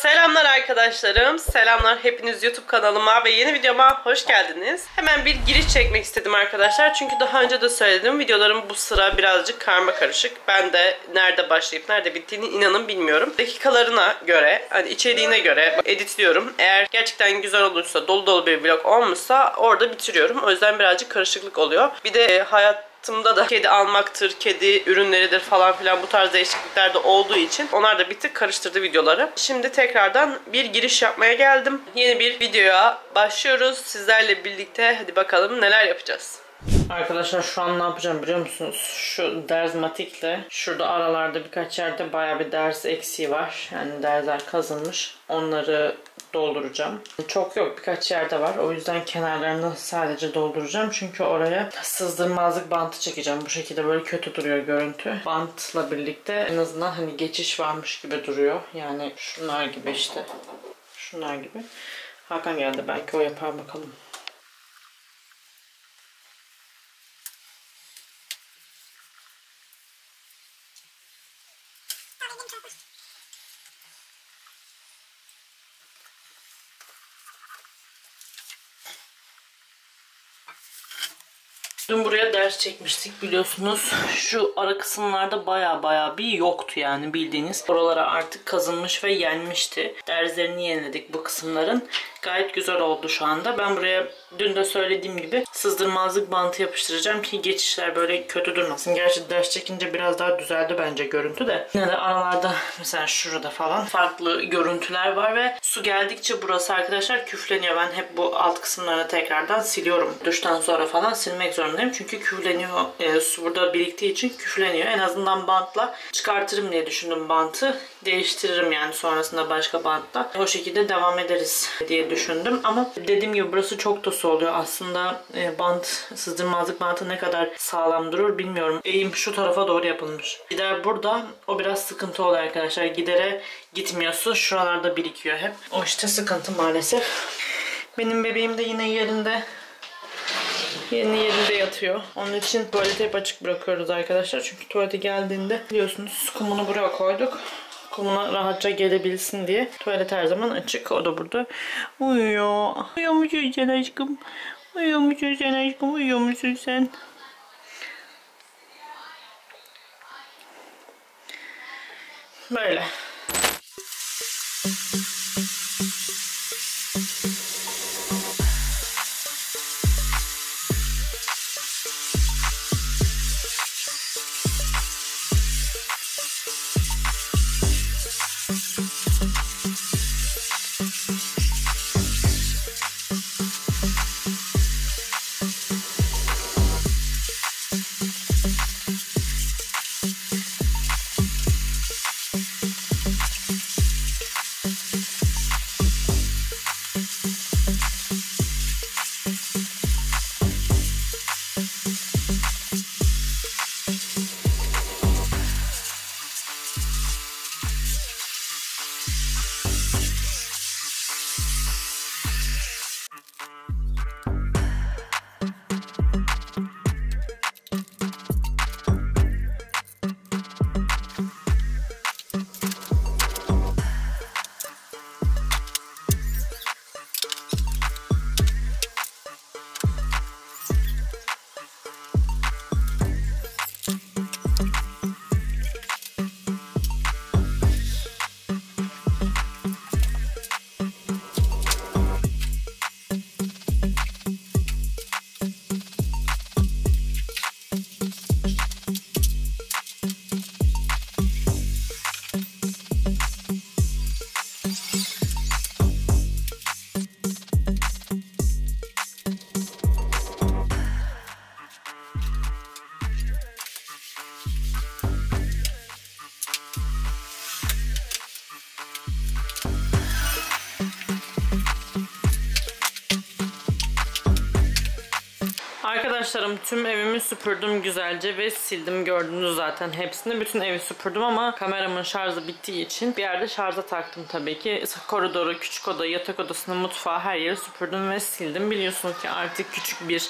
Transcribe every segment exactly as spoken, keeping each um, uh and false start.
Selamlar arkadaşlarım, selamlar hepiniz YouTube kanalıma ve yeni videoma hoş geldiniz. Hemen bir giriş çekmek istedim arkadaşlar. Çünkü daha önce de söyledim, videolarım bu sıra birazcık karma karışık. Ben de nerede başlayıp nerede bittiğini inanın bilmiyorum. Dakikalarına göre, hani içeriğine göre editliyorum. Eğer gerçekten güzel olursa, dolu dolu bir vlog olmuşsa orada bitiriyorum. O yüzden birazcık karışıklık oluyor. Bir de e, hayat Tımda da kedi almaktır, kedi ürünleridir falan filan bu tarz değişiklikler de olduğu için onlar da bir tık karıştırdı videoları. Şimdi tekrardan bir giriş yapmaya geldim. Yeni bir videoya başlıyoruz. Sizlerle birlikte hadi bakalım neler yapacağız. Arkadaşlar şu an ne yapacağım biliyor musunuz? Şu derzmatikle şurada aralarda birkaç yerde bayağı bir derz eksiği var. Yani derzler kazınmış. Onları dolduracağım. Çok yok, birkaç yerde var. O yüzden kenarlarını sadece dolduracağım. Çünkü oraya sızdırmazlık bantı çekeceğim. Bu şekilde böyle kötü duruyor görüntü. Bantla birlikte en azından hani geçiş varmış gibi duruyor. Yani şunlar gibi işte. Şunlar gibi. Hakan geldi, belki o yapar, bakalım. Dün buraya ders çekmiştik biliyorsunuz. Şu ara kısımlarda baya baya bir yoktu yani bildiğiniz. Oralara artık kazınmış ve yenmişti. Derslerini yeniledik bu kısımların. Gayet güzel oldu şu anda. Ben buraya dün de söylediğim gibi sızdırmazlık bantı yapıştıracağım ki geçişler böyle kötü durmasın. Gerçi ders çekince biraz daha düzeldi bence görüntü de. Yine de aralarda mesela şurada falan farklı görüntüler var ve su geldikçe burası arkadaşlar küfleniyor. Ben hep bu alt kısımlarını tekrardan siliyorum. Duştan sonra falan silmek zorundayım. Çünkü küfleniyor. E, su burada biriktiği için küfleniyor. En azından bantla çıkartırım diye düşündüm bantı. Değiştiririm yani sonrasında başka bantla. O şekilde devam ederiz diye düşündüm ama dediğim gibi burası çok da su oluyor. Aslında bant, sızdırmazlık bantı ne kadar sağlam durur bilmiyorum. Eğim şu tarafa doğru yapılmış. Gider burada. O biraz sıkıntı oluyor arkadaşlar. Gidere gitmiyor su. Şuralarda birikiyor hep. O işte sıkıntı maalesef. Benim bebeğim de yine yerinde. Yeni yerinde yatıyor. Onun için tuvaleti hep açık bırakıyoruz arkadaşlar. Çünkü tuvalete geldiğinde biliyorsunuz kumunu buraya koyduk. Kumuna rahatça gelebilsin diye. Tuvalet her zaman açık. O da burada uyuyor. Uyuyor musun sen aşkım? Uyuyor musun sen aşkım? Uyuyor musun sen? Böyle. Arkadaşlarım tüm evimi süpürdüm güzelce ve sildim, gördünüz zaten hepsini. Bütün evi süpürdüm ama kameramın şarjı bittiği için bir yerde şarja taktım tabii ki. Koridoru, küçük oda, yatak odasını, mutfağı her yeri süpürdüm ve sildim. Biliyorsunuz ki artık küçük bir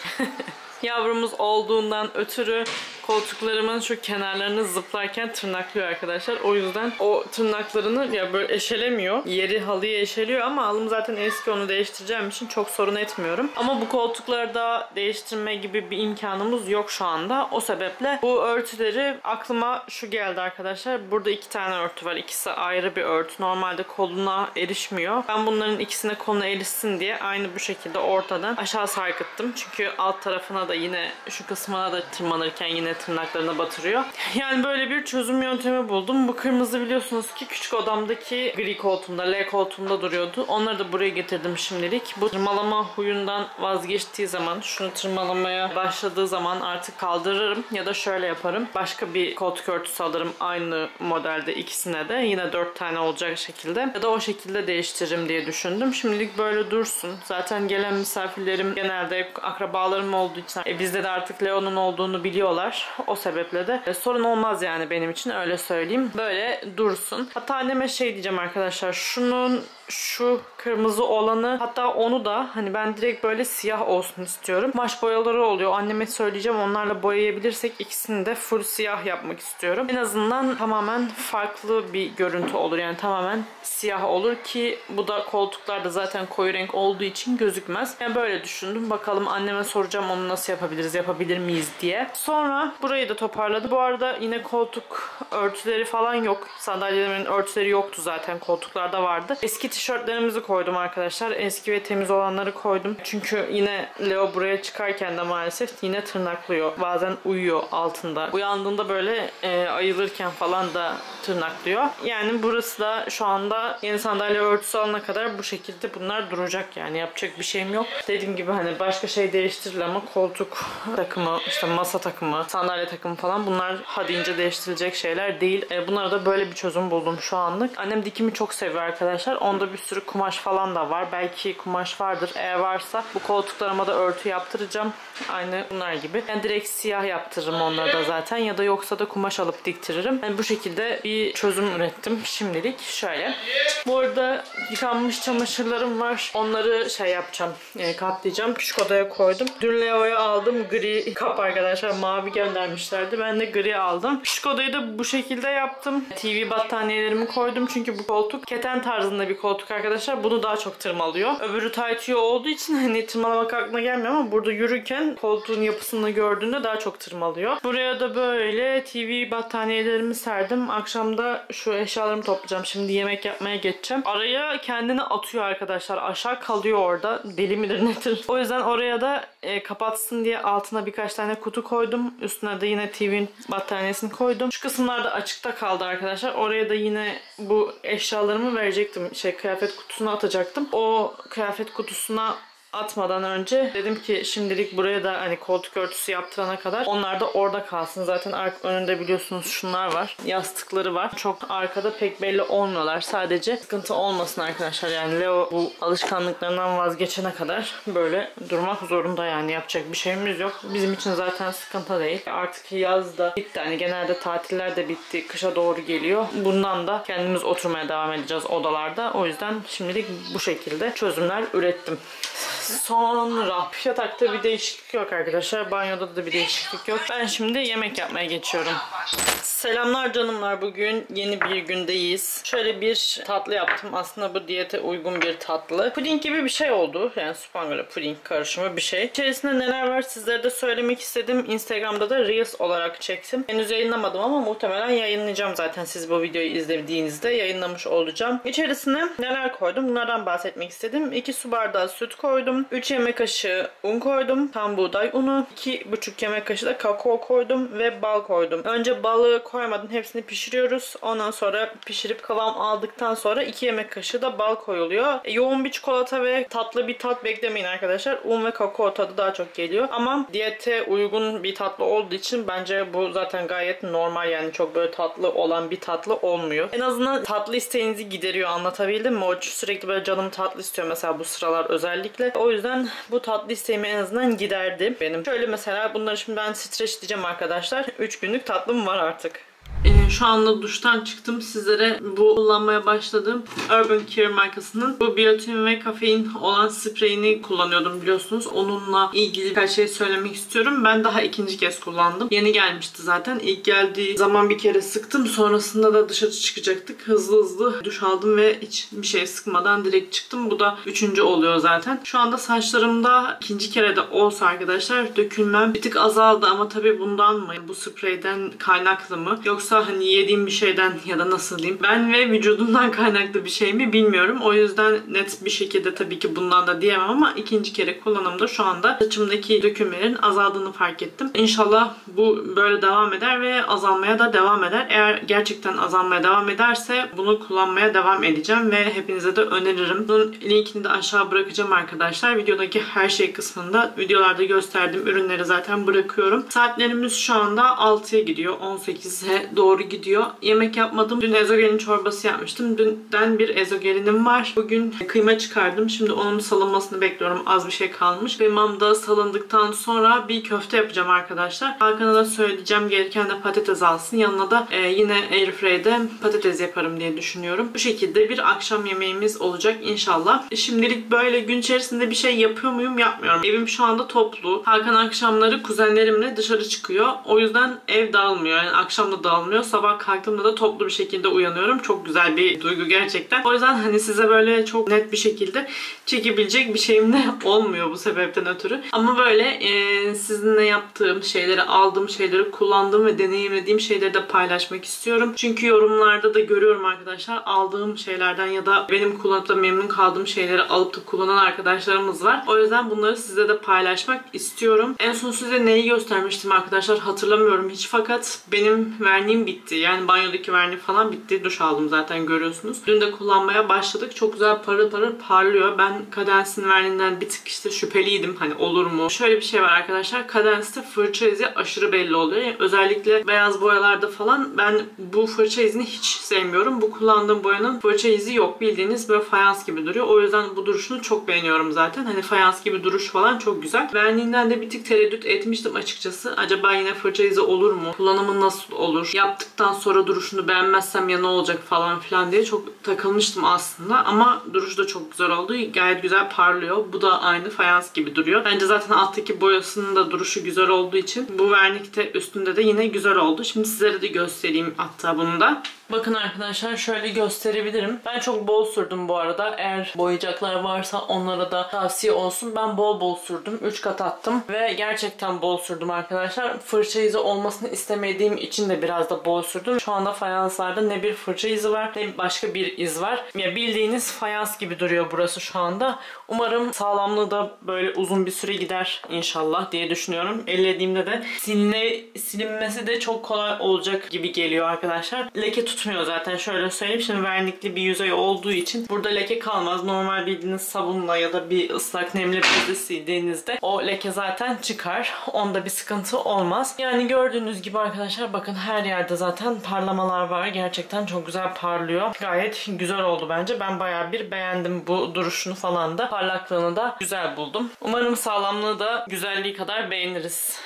Yavrumuz olduğundan ötürü koltuklarımın şu kenarlarını zıplarken tırnaklıyor arkadaşlar. O yüzden o tırnaklarını ya böyle eşelemiyor. Yeri halıya eşeliyor ama halım zaten eski, onu değiştireceğim için çok sorun etmiyorum. Ama bu koltukları da değiştirme gibi bir imkanımız yok şu anda. O sebeple bu örtüleri, aklıma şu geldi arkadaşlar. Burada iki tane örtü var. İkisi ayrı bir örtü. Normalde koluna erişmiyor. Ben bunların ikisine koluna erişsin diye aynı bu şekilde ortadan aşağı sarkıttım. Çünkü alt tarafına da yine şu kısmına da tırmanırken yine tırnaklarına batırıyor. Yani böyle bir çözüm yöntemi buldum. Bu kırmızı biliyorsunuz ki küçük odamdaki gri koltuğumda, L koltuğumda duruyordu. Onları da buraya getirdim şimdilik. Bu tırmalama huyundan vazgeçtiği zaman, şunu tırmalamaya başladığı zaman artık kaldırırım ya da şöyle yaparım. Başka bir koltuk örtüsü alırım aynı modelde, ikisine de. Yine dört tane olacak şekilde. Ya da o şekilde değiştiririm diye düşündüm. Şimdilik böyle dursun. Zaten gelen misafirlerim genelde akrabalarım olduğu için e, bizde de artık Leon'un olduğunu biliyorlar. O sebeple de e, sorun olmaz yani benim için, öyle söyleyeyim. Böyle dursun. Hatta anneme şey diyeceğim arkadaşlar. Şunun şu kırmızı olanı, hatta onu da hani ben direkt böyle siyah olsun istiyorum. Maş boyaları oluyor. Anneme söyleyeceğim, onlarla boyayabilirsek ikisini de full siyah yapmak istiyorum. En azından tamamen farklı bir görüntü olur. Yani tamamen siyah olur ki bu da koltuklarda zaten koyu renk olduğu için gözükmez. Yani böyle düşündüm. Bakalım anneme soracağım onu nasıl yapabiliriz, yapabilir miyiz diye. Sonra burayı da toparladı. Bu arada yine koltuk örtüleri falan yok. Sandalyelerin örtüleri yoktu zaten. Koltuklarda vardı. Eski tişörtlerimizi koydum arkadaşlar. Eski ve temiz olanları koydum. Çünkü yine Leo buraya çıkarken de maalesef yine tırnaklıyor. Bazen uyuyor altında. Uyandığında böyle e, ayılırken falan da tırnaklıyor. Yani burası da şu anda yeni sandalye örtüsü alana kadar bu şekilde bunlar duracak yani. Yapacak bir şeyim yok. Dediğim gibi hani başka şey değiştirilir ama koltuk takımı, işte masa takımı, sandalye takımı falan, bunlar ha deyince değiştirilecek şeyler değil. E, bunlara da böyle bir çözüm buldum şu anlık. Annem dikimi çok seviyor arkadaşlar. Onda bir sürü kumaş falan da var. Belki kumaş vardır. Eğer varsa bu koltuklarıma da örtü yaptıracağım. Aynı bunlar gibi. Yani direkt siyah yaptırırım onları da zaten. Ya da yoksa da kumaş alıp diktiririm. Yani bu şekilde bir çözüm ürettim şimdilik. Şöyle. Bu arada yıkanmış çamaşırlarım var. Onları şey yapacağım. E, katlayacağım. Küçük odaya koydum. Dün Leo'ya aldım gri kap arkadaşlar. Mavi göndermişlerdi. Ben de gri aldım. Küçük odayı da bu şekilde yaptım. T V battaniyelerimi koydum. Çünkü bu koltuk keten tarzında bir koltuk arkadaşlar. Bunu daha çok tırmalıyor. Öbürü taytüyo olduğu için hani tırmalamak aklına gelmiyor ama burada yürürken koltuğun yapısını gördüğünde daha çok tırmalıyor. Buraya da böyle T V battaniyelerimi serdim. Akşamda şu eşyalarımı toplayacağım. Şimdi yemek yapmaya geçeceğim. Araya kendini atıyor arkadaşlar. Aşağı kalıyor orada. Deli midir nedir? O yüzden oraya da e, kapatsın diye altına birkaç tane kutu koydum. Üstüne de yine T V'nin battaniyesini koydum. Şu kısımlar da açıkta kaldı arkadaşlar. Oraya da yine bu eşyalarımı verecektim. Şey, kıyafet kutusuna atacaktım. O kıyafet kutusuna atmadan önce dedim ki şimdilik buraya da hani koltuk örtüsü yaptırana kadar onlar da orada kalsın. Zaten önünde biliyorsunuz şunlar var. Yastıkları var. Çok arkada pek belli olmuyorlar. Sadece sıkıntı olmasın arkadaşlar. Yani Leo bu alışkanlıklarından vazgeçene kadar böyle durmak zorunda yani. Yapacak bir şeyimiz yok. Bizim için zaten sıkıntı değil. Artık yaz da bitti. Hani genelde tatiller de bitti. Kışa doğru geliyor. Bundan da kendimiz oturmaya devam edeceğiz odalarda. O yüzden şimdilik bu şekilde çözümler ürettim. Sonra yatakta bir değişiklik yok arkadaşlar. Banyoda da bir değişiklik yok. Ben şimdi yemek yapmaya geçiyorum. Selamlar canımlar. Bugün yeni bir gündeyiz. Şöyle bir tatlı yaptım. Aslında bu diyete uygun bir tatlı. Puding gibi bir şey oldu. Yani Spangola puding karışımı bir şey. İçerisinde neler var sizlere de söylemek istedim. Instagram'da da Reels olarak çektim. Henüz yayınlamadım ama muhtemelen yayınlayacağım zaten. Siz bu videoyu izlediğinizde yayınlamış olacağım. İçerisine neler koydum? Bunlardan bahsetmek istedim. iki su bardağı süt koydum. üç yemek kaşığı un koydum. Tam buğday unu. iki buçuk yemek kaşığı da kakao koydum ve bal koydum. Önce balı koymadım. Hepsini pişiriyoruz. Ondan sonra pişirip kıvam aldıktan sonra iki yemek kaşığı da bal koyuluyor. Yoğun bir çikolata ve tatlı bir tat beklemeyin arkadaşlar. Un ve kakao tadı daha çok geliyor. Ama diyete uygun bir tatlı olduğu için bence bu zaten gayet normal. Yani çok böyle tatlı olan bir tatlı olmuyor. En azından tatlı isteğinizi gideriyor. Anlatabildim mi? O sürekli böyle canım tatlı istiyor mesela bu sıralar özellikle. O O yüzden bu tatlı isteğimi en azından giderdi benim. Şöyle mesela bunları şimdi ben streçleyeceğim arkadaşlar. üç günlük tatlım var artık. Şu anda duştan çıktım. Sizlere bu kullanmaya başladığım Urban Care markasının bu biyotin ve kafein olan spreyini kullanıyordum biliyorsunuz. Onunla ilgili birkaç şey söylemek istiyorum. Ben daha ikinci kez kullandım. Yeni gelmişti zaten. İlk geldiği zaman bir kere sıktım. Sonrasında da dışarı çıkacaktık. Hızlı hızlı duş aldım ve hiç bir şey sıkmadan direkt çıktım. Bu da üçüncü oluyor zaten. Şu anda saçlarımda ikinci kere de olsa arkadaşlar dökülmem bir tık azaldı ama tabii bundan mı? Bu spreyden kaynaklı mı? Yoksa hani yediğim bir şeyden ya da nasıl diyeyim? Ben ve vücudumdan kaynaklı bir şey mi bilmiyorum. O yüzden net bir şekilde tabii ki bundan da diyemem ama ikinci kere kullanımda şu anda saçımdaki dökümlerin azaldığını fark ettim. İnşallah bu böyle devam eder ve azalmaya da devam eder. Eğer gerçekten azalmaya devam ederse bunu kullanmaya devam edeceğim ve hepinize de öneririm. Bunun linkini de aşağı bırakacağım arkadaşlar. Videodaki her şey kısmında videolarda gösterdiğim ürünleri zaten bırakıyorum. Saatlerimiz şu anda altıya gidiyor. on sekize doğru gidiyor. Yemek yapmadım. Dün ezogelin çorbası yapmıştım. Dünden bir ezogelinim var. Bugün kıyma çıkardım. Şimdi onun salınmasını bekliyorum. Az bir şey kalmış. Kıymam da salındıktan sonra bir köfte yapacağım arkadaşlar. Hakan'a da söyleyeceğim. Gereken de patates alsın. Yanına da e, yine Airfryer'de patates yaparım diye düşünüyorum. Bu şekilde bir akşam yemeğimiz olacak inşallah. Şimdilik böyle gün içerisinde bir şey yapıyor muyum? Yapmıyorum. Evim şu anda toplu. Hakan akşamları kuzenlerimle dışarı çıkıyor. O yüzden ev dağılmıyor. Yani akşam da dağılmıyor. Sabah kalktığımda da toplu bir şekilde uyanıyorum. Çok güzel bir duygu gerçekten. O yüzden hani size böyle çok net bir şekilde çekebilecek bir şeyim de olmuyor bu sebepten ötürü. Ama böyle e, sizinle yaptığım şeyleri, aldığım şeyleri, kullandığım ve deneyimlediğim şeyleri de paylaşmak istiyorum. Çünkü yorumlarda da görüyorum arkadaşlar. Aldığım şeylerden ya da benim kullanıp da memnun kaldığım şeyleri alıp da kullanan arkadaşlarımız var. O yüzden bunları size de paylaşmak istiyorum. En son size neyi göstermiştim arkadaşlar hatırlamıyorum hiç fakat benim verniğim bitti. Yani banyodaki verniğim falan bitti. Duş aldım zaten görüyorsunuz. Dün de kullanmaya başladık. Çok güzel parıl parıl parlıyor. Ben Cadence'in verniğinden bir tık işte şüpheliydim. Hani olur mu? Şöyle bir şey var arkadaşlar. Cadence'de fırça izi aşırı belli oluyor. Yani özellikle beyaz boyalarda falan ben bu fırça izini hiç sevmiyorum. Bu kullandığım boyanın fırça izi yok. Bildiğiniz böyle fayans gibi duruyor. O yüzden bu duruşunu çok beğeniyorum zaten. Hani fayans gibi duruş falan çok güzel. Verniğinden de bir tık tereddüt etmiştim açıkçası. Acaba yine fırça izi olur mu? Kullanımı nasıl olur? Yaptıktan sonra duruşunu beğenmezsem ya ne olacak falan filan diye çok takılmıştım aslında. Ama duruş da çok güzel oldu. Gayet güzel parlıyor. Bu da aynı fayans gibi duruyor. Bence zaten alttaki boyasının da duruşu güzel olduğu için bu vernikte üstünde de yine güzel oldu. Şimdi sizlere de göstereyim hatta bunu da. Bakın arkadaşlar şöyle gösterebilirim. Ben çok bol sürdüm bu arada. Eğer boyayacaklar varsa onlara da tavsiye olsun. Ben bol bol sürdüm. üç kat attım ve gerçekten bol sürdüm arkadaşlar. Fırça izi olmasını istemediğim için de biraz da bol sürdüm. Şu anda fayanslarda ne bir fırça izi var ne başka bir iz var. Ya bildiğiniz fayans gibi duruyor burası şu anda. Umarım sağlamlığı da böyle uzun bir süre gider inşallah diye düşünüyorum. Ellediğimde de siline, silinmesi de çok kolay olacak gibi geliyor arkadaşlar. Leke tut tutmuyor zaten şöyle söyleyeyim. Şimdi vernikli bir yüzey olduğu için burada leke kalmaz. Normal bildiğiniz sabunla ya da bir ıslak nemli bezle sildiğinizde o leke zaten çıkar. Onda bir sıkıntı olmaz. Yani gördüğünüz gibi arkadaşlar bakın her yerde zaten parlamalar var. Gerçekten çok güzel parlıyor. Gayet güzel oldu bence. Ben bayağı bir beğendim bu duruşunu falan da. Parlaklığını da güzel buldum. Umarım sağlamlığı da güzelliği kadar beğeniriz.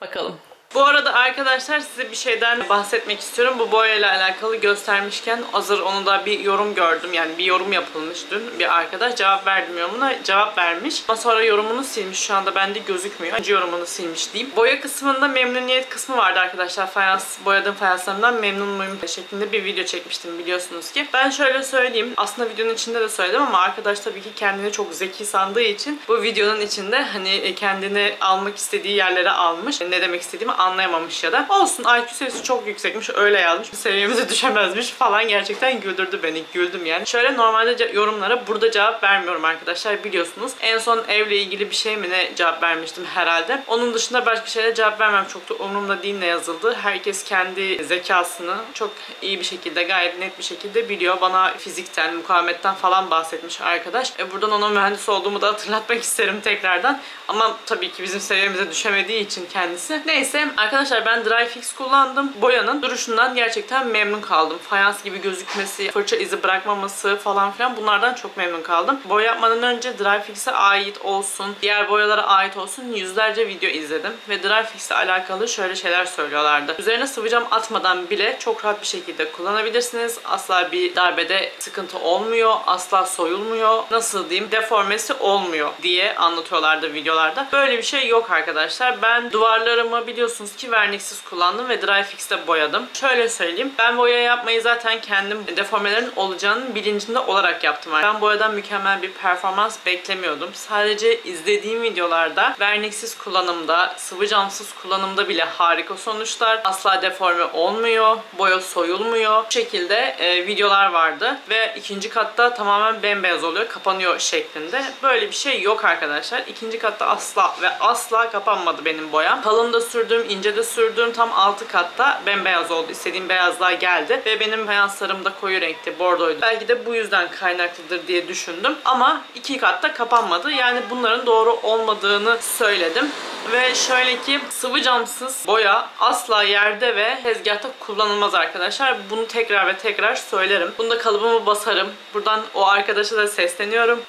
Bakalım. Bu arada arkadaşlar size bir şeyden bahsetmek istiyorum. Bu boyayla alakalı göstermişken hazır onu da bir yorum gördüm. Yani bir yorum yapılmış dün. Bir arkadaş cevap verdim yorumuna. Cevap vermiş. Ama sonra yorumunu silmiş. Şu anda bende gözükmüyor. Önce yorumunu silmiş diyeyim. Boya kısmında memnuniyet kısmı vardı arkadaşlar. Fayans, boyadığım fayanslarımdan memnun muyum şeklinde bir video çekmiştim biliyorsunuz ki. Ben şöyle söyleyeyim. Aslında videonun içinde de söyledim ama arkadaş tabii ki kendini çok zeki sandığı için bu videonun içinde hani kendini almak istediği yerlere almış. Ne demek istediğimi anlayamamış ya da. Olsun I Q seviyesi çok yüksekmiş. Öyle yazmış. Seviyemize düşemezmiş falan. Gerçekten güldürdü beni. Güldüm yani. Şöyle normalde yorumlara burada cevap vermiyorum arkadaşlar. Biliyorsunuz. En son evle ilgili bir şey mi ne cevap vermiştim herhalde. Onun dışında başka şeylere cevap vermem. Çok da umurumda değil ne yazıldı. Herkes kendi zekasını çok iyi bir şekilde gayet net bir şekilde biliyor. Bana fizikten, mukavemetten falan bahsetmiş arkadaş. E buradan ona mühendis olduğumu da hatırlatmak isterim tekrardan. Ama tabii ki bizim seviyemize düşemediği için kendisi. Neyse Arkadaşlar ben Dryfix kullandım. Boyanın duruşundan gerçekten memnun kaldım. Fayans gibi gözükmesi, fırça izi bırakmaması falan filan, bunlardan çok memnun kaldım. Boya yapmadan önce Dryfix'e ait olsun, diğer boyalara ait olsun yüzlerce video izledim. Ve Dryfix'le alakalı şöyle şeyler söylüyorlardı. Üzerine sıvı cam atmadan bile çok rahat bir şekilde kullanabilirsiniz. Asla bir darbede sıkıntı olmuyor. Asla soyulmuyor. Nasıl diyeyim? Deformesi olmuyor diye anlatıyorlardı videolarda. Böyle bir şey yok arkadaşlar. Ben duvarlarımı biliyorsunuz ki verniksiz kullandım ve Dryfix'te boyadım. Şöyle söyleyeyim. Ben boya yapmayı zaten kendim deformelerin olacağının bilincinde olarak yaptım. Ben boyadan mükemmel bir performans beklemiyordum. Sadece izlediğim videolarda verniksiz kullanımda, sıvı camsız kullanımda bile harika sonuçlar. Asla deforme olmuyor. Boya soyulmuyor. Bu şekilde e, videolar vardı ve ikinci katta tamamen bembeyaz oluyor, kapanıyor şeklinde. Böyle bir şey yok arkadaşlar. İkinci katta asla ve asla kapanmadı benim boyam. Kalında sürdüğüm, ince de sürdüğüm tam altı katta bembeyaz oldu. İstediğim beyazlığa geldi ve benim fayanslarım da koyu renkti, bordoydu. Belki de bu yüzden kaynaklıdır diye düşündüm ama iki katta kapanmadı. Yani bunların doğru olmadığını söyledim. Ve şöyle ki sıvı camsız boya asla yerde ve tezgahta kullanılmaz arkadaşlar. Bunu tekrar ve tekrar söylerim. Bunda kalıbımı basarım. Buradan o arkadaşa da sesleniyorum.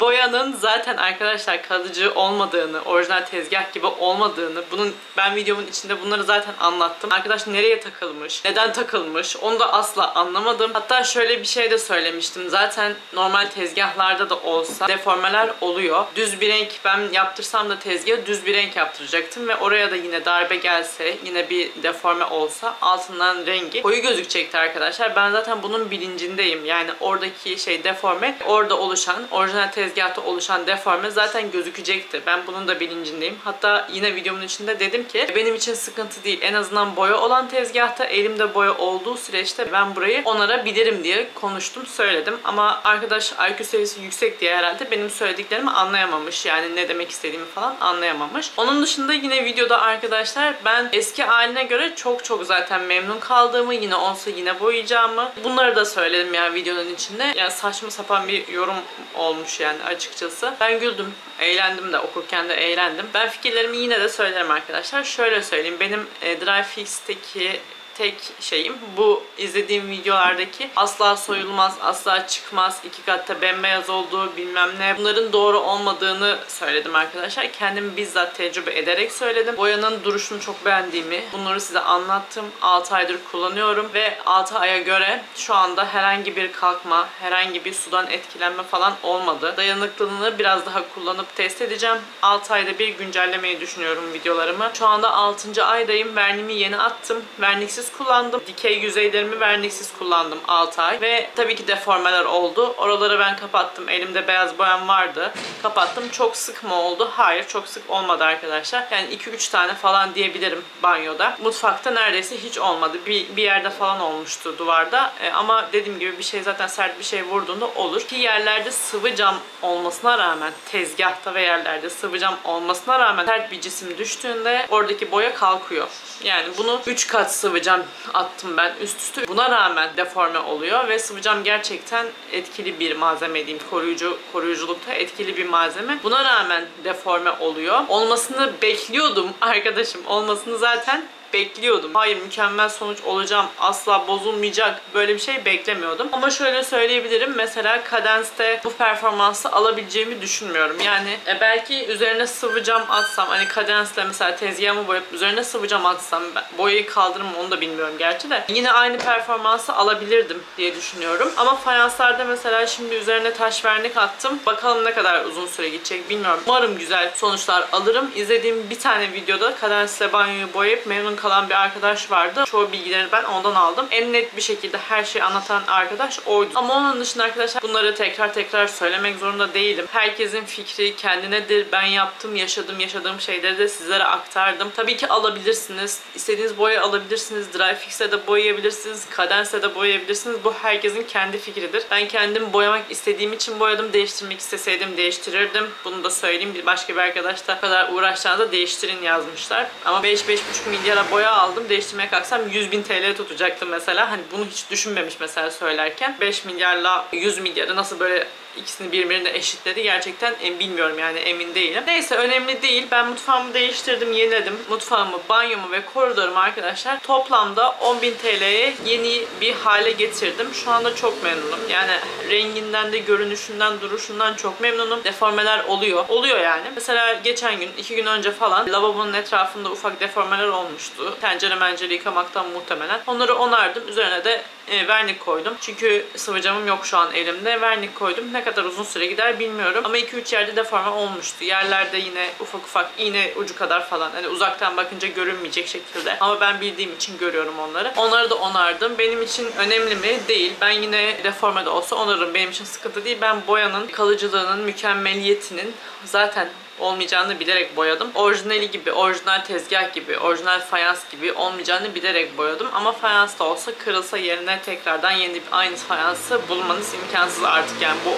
Boyanın zaten arkadaşlar kalıcı olmadığını, orijinal tezgah gibi olmadığını, bunun ben videomun içinde bunları zaten anlattım. Arkadaş nereye takılmış, neden takılmış onu da asla anlamadım. Hatta şöyle bir şey de söylemiştim. Zaten normal tezgahlarda da olsa deformeler oluyor. Düz bir renk ben yaptırsam da tezgahı düz bir renk yaptıracaktım ve oraya da yine darbe gelse, yine bir deforme olsa altından rengi koyu gözükecekti arkadaşlar. Ben zaten bunun bilincindeyim. Yani oradaki şey deforme, orada oluşan, orijinal tezgahta oluşan deforme zaten gözükecekti. Ben bunun da bilincindeyim. Hatta yine videomun içinde dedim ki benim için sıkıntı değil. En azından boya olan tezgahta, elimde boya olduğu süreçte ben burayı onarabilirim diye konuştum, söyledim. Ama arkadaş I Q seviyesi yüksek diye herhalde benim söylediklerimi anlayamamış. Yani ne demek istediğimi falan anlayamamış. Onun dışında yine videoda arkadaşlar ben eski haline göre çok çok zaten memnun kaldığımı, yine olsa yine boyayacağımı, bunları da söyledim yani videonun içinde. Yani saçma sapan bir yorum olmuş yani açıkçası. Ben güldüm, eğlendim de, okurken de eğlendim. Ben fikirlerimi yine de söylerim arkadaşlar. Şöyle söyleyeyim, benim e, Dryfix'teki tek şeyim bu izlediğim videolardaki asla soyulmaz, asla çıkmaz, iki katta bembeyaz olduğu bilmem ne, bunların doğru olmadığını söyledim arkadaşlar. Kendim bizzat tecrübe ederek söyledim. Boyanın duruşunu çok beğendiğimi, bunları size anlattım. altı aydır kullanıyorum ve altı aya göre şu anda herhangi bir kalkma, herhangi bir sudan etkilenme falan olmadı. Dayanıklılığını biraz daha kullanıp test edeceğim. altı ayda bir güncellemeyi düşünüyorum videolarımı. Şu anda altıncı aydayım. Vernimi yeni attım. Verniksiz kullandım. Dikey yüzeylerimi verniksiz kullandım altı ay ve tabii ki deformeler oldu. Oraları ben kapattım. Elimde beyaz boyam vardı. Kapattım. Çok sık mı oldu? Hayır. Çok sık olmadı arkadaşlar. Yani iki üç tane falan diyebilirim banyoda. Mutfakta neredeyse hiç olmadı. Bir, bir yerde falan olmuştu duvarda. E, ama dediğim gibi bir şey zaten sert bir şey vurduğunda olur. Ki yerlerde sıvı cam olmasına rağmen, tezgahta ve yerlerde sıvı cam olmasına rağmen sert bir cisim düştüğünde oradaki boya kalkıyor. Yani bunu üç kat sıvı cam attım ben üst üste. Buna rağmen deforme oluyor ve sıvı cam gerçekten etkili bir malzeme diyeyim. Koruyucu, koruyuculukta etkili bir malzeme. Buna rağmen deforme oluyor. Olmasını bekliyordum arkadaşım. Olmasını zaten bekliyordum. Hayır, mükemmel sonuç olacağım, asla bozulmayacak, böyle bir şey beklemiyordum. Ama şöyle söyleyebilirim. Mesela Cadence'de bu performansı alabileceğimi düşünmüyorum. Yani e, belki üzerine sıvı cam atsam, hani Cadence'le mesela tezgahımı boyayıp üzerine sıvı cam atsam, boyayı kaldırır mı onu da bilmiyorum gerçi de, yine aynı performansı alabilirdim diye düşünüyorum. Ama fayanslarda mesela şimdi üzerine taş vernik attım. Bakalım ne kadar uzun süre gidecek bilmiyorum. Umarım güzel sonuçlar alırım. İzlediğim bir tane videoda Cadence'le banyoyu boyayıp memnun kalan bir arkadaş vardı. Çoğu bilgilerini ben ondan aldım. En net bir şekilde her şeyi anlatan arkadaş oydu. Ama onun dışında arkadaşlar bunları tekrar tekrar söylemek zorunda değilim. Herkesin fikri kendinedir. Ben yaptım, yaşadım, yaşadığım şeyleri de sizlere aktardım. Tabii ki alabilirsiniz. İstediğiniz boya alabilirsiniz. Dryfix'e de boyayabilirsiniz. Cadence'e de boyayabilirsiniz. Bu herkesin kendi fikridir. Ben kendim boyamak istediğim için boyadım. Değiştirmek isteseydim değiştirirdim. Bunu da söyleyeyim. Başka bir arkadaş da kadar uğraşacağınıza değiştirin yazmışlar. Ama beş beş buçuk milyara boya aldım. Değiştirmeye kalksam yüz bin T L tutacaktım mesela. Hani bunu hiç düşünmemiş mesela söylerken. beş milyarla yüz milyarı nasıl böyle İkisini birbirine eşitledi. Gerçekten en bilmiyorum yani, emin değilim. Neyse, önemli değil. Ben mutfağımı değiştirdim, yeniledim. Mutfağımı, banyomu ve koridorumu arkadaşlar toplamda on bin TL'ye yeni bir hale getirdim. Şu anda çok memnunum. Yani renginden de, görünüşünden, duruşundan çok memnunum. Deformeler oluyor. Oluyor yani. Mesela geçen gün, iki gün önce falan lavabonun etrafında ufak deformeler olmuştu. Tencere mencere yıkamaktan muhtemelen. Onları onardım. Üzerine de e, vernik koydum. Çünkü sıvı camım yok şu an elimde. Vernik koydum. Ne kadar uzun süre gider bilmiyorum. Ama iki üç yerde deforme olmuştu. Yerlerde yine ufak ufak iğne ucu kadar falan. Hani uzaktan bakınca görünmeyecek şekilde. Ama ben bildiğim için görüyorum onları. Onları da onardım. Benim için önemli mi? Değil. Ben yine deforme de olsa onarım. Benim için sıkıntı değil. Ben boyanın kalıcılığının, mükemmeliyetinin zaten olmayacağını bilerek boyadım. Orijinali gibi, orijinal tezgah gibi, orijinal fayans gibi olmayacağını bilerek boyadım. Ama fayans da olsa, kırılsa yerine tekrardan yeni bir, aynı fayansı bulmanız imkansız artık. Yani bu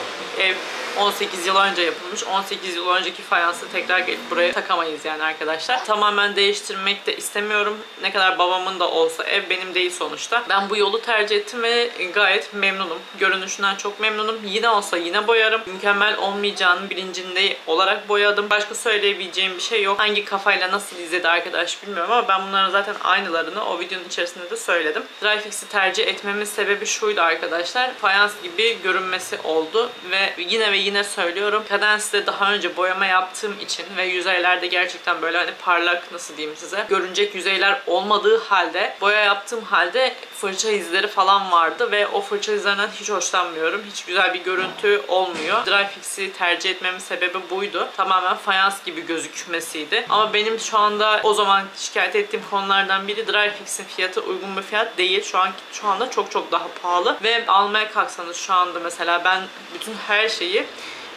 ev on sekiz yıl önce yapılmış. on sekiz yıl önceki fayansı tekrar gelip buraya takamayız yani arkadaşlar. Tamamen değiştirmek de istemiyorum. Ne kadar babamın da olsa ev, benim değil sonuçta. Ben bu yolu tercih ettim ve gayet memnunum. Görünüşünden çok memnunum. Yine olsa yine boyarım. Mükemmel olmayacağının bilincinde olarak boyadım. Başka söyleyebileceğim bir şey yok. Hangi kafayla nasıl izledi arkadaş bilmiyorum ama ben bunların zaten aynılarını o videonun içerisinde de söyledim. Dryfix'i tercih etmemin sebebi şuydu arkadaşlar. Fayans gibi görünmesi oldu ve yine ve yine söylüyorum. Kadens'te daha önce boyama yaptığım için ve yüzeylerde gerçekten böyle hani parlak, nasıl diyeyim size, görünecek yüzeyler olmadığı halde, boya yaptığım halde fırça izleri falan vardı ve o fırça izlerinden hiç hoşlanmıyorum. Hiç güzel bir görüntü olmuyor. Dryfix'i tercih etmemin sebebi buydu. Tamamen fayans gibi gözükmesiydi. Ama benim şu anda o zaman şikayet ettiğim konulardan biri, Dryfix'in fiyatı uygun bir fiyat değil. Şu an şu anda çok çok daha pahalı ve almaya kalksanız şu anda mesela ben bütün her şeyi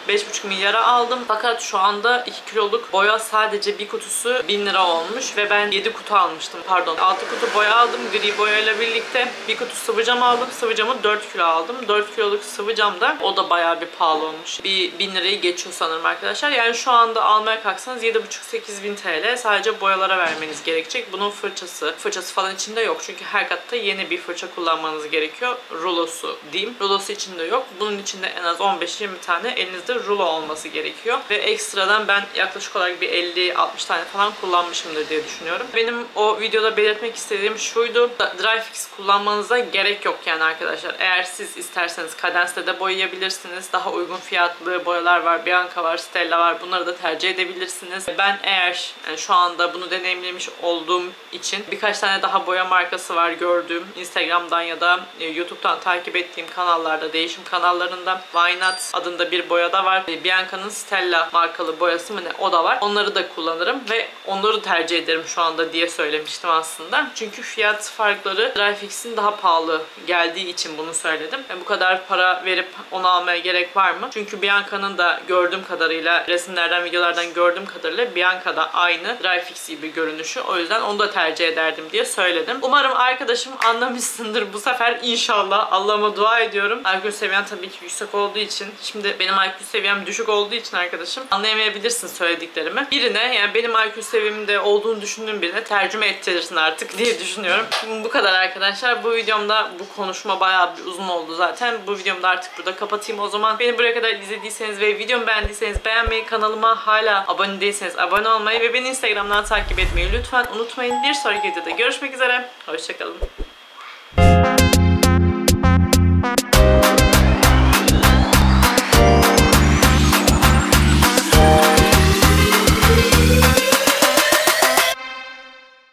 beş buçuk milyara aldım. Fakat şu anda iki kiloluk boya sadece bir kutusu bin lira olmuş ve ben yedi kutu almıştım. Pardon, altı kutu boya aldım. Gri boyayla birlikte bir kutu sıvı cam aldım. Sıvı camı dört kilo aldım. dört kiloluk sıvı cam da, o da bayağı bir pahalı olmuş. Bir bin lirayı geçiyor sanırım arkadaşlar. Yani şu anda almaya kalksanız yedi buçuk sekiz bin TL sadece boyalara vermeniz gerekecek. Bunun fırçası, fırçası falan içinde yok. Çünkü her katta yeni bir fırça kullanmanız gerekiyor. Rulosu diyeyim. Rulosu içinde yok. Bunun içinde en az on beş yirmi tane elinizde rulo olması gerekiyor ve ekstradan ben yaklaşık olarak bir elli altmış tane falan kullanmışımdır diye düşünüyorum. Benim o videoda belirtmek istediğim şuydu: Dryfix kullanmanıza gerek yok yani arkadaşlar. Eğer siz isterseniz Kadens'te de boyayabilirsiniz. Daha uygun fiyatlı boyalar var. Bianca var, Stella var. Bunları da tercih edebilirsiniz. Ben eğer yani şu anda bunu deneyimlemiş olduğum için birkaç tane daha boya markası var gördüğüm. Instagram'dan ya da YouTube'dan takip ettiğim kanallarda, değişim kanallarında Why Not adında bir boya da var. Bianca'nın Stella markalı boyası mı ne, o da var. Onları da kullanırım ve onları tercih ederim şu anda diye söylemiştim aslında. Çünkü fiyat farkları Dryfix'in daha pahalı geldiği için bunu söyledim. Yani bu kadar para verip onu almaya gerek var mı? Çünkü Bianca'nın da gördüğüm kadarıyla, resimlerden, videolardan gördüğüm kadarıyla Bianca da aynı Dryfix gibi görünüşü. O yüzden onu da tercih ederdim diye söyledim. Umarım arkadaşım anlamışsındır bu sefer. İnşallah. Allah'ıma dua ediyorum. I Q seviyen tabii ki yüksek olduğu için. Şimdi benim I Q seviyem düşük olduğu için arkadaşım anlayamayabilirsin söylediklerimi. Birine, yani benim I Q seviyemde olduğunu düşündüğüm birine tercüme ettirirsin artık diye düşünüyorum. Şimdi bu kadar arkadaşlar. Bu videomda bu konuşma bayağı bir uzun oldu zaten. Bu videomda artık burada kapatayım o zaman. Beni buraya kadar izlediyseniz ve videomu beğendiyseniz beğenmeyi, kanalıma hala abone değilseniz abone olmayı ve beni Instagram'dan takip etmeyi lütfen unutmayın. Bir sonraki videoda görüşmek üzere. Hoşçakalın.